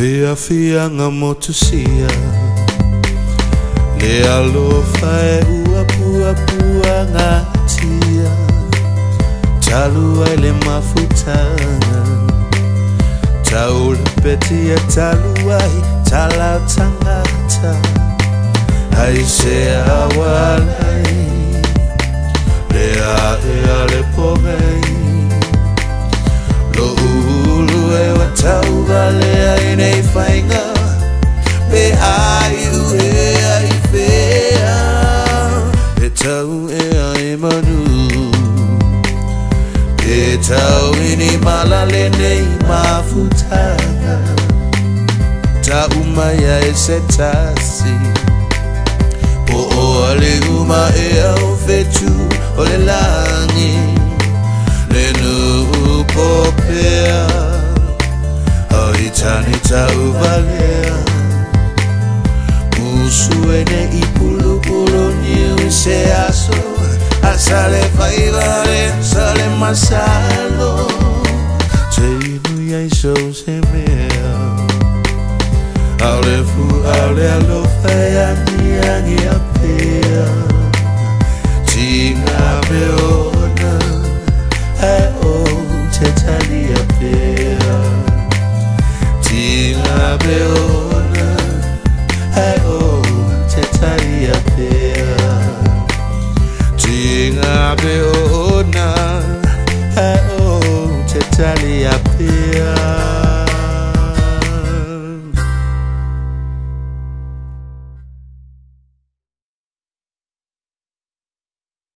Fiafiaga motusia, le alofa e uapua ngatia, talu ele mafutanga, taul petia taluai talatangata, aise awalai, lea le pomei, lo ulu e watau balea inei fainga pe ayu e aifea pe tau e aimanu pe tau ini malale nei mafutanga ta umaya e setasi po o ale uma e au fetu ole langi lenu popea haitanita uvalea musuene ipulupulu niwise aso asale faivare sale masalo teinu yaisosemea aulefu aule alofea niangiapea tinameona eo tetani apea tina beona eo tetani apea tina beona eo tetani apea.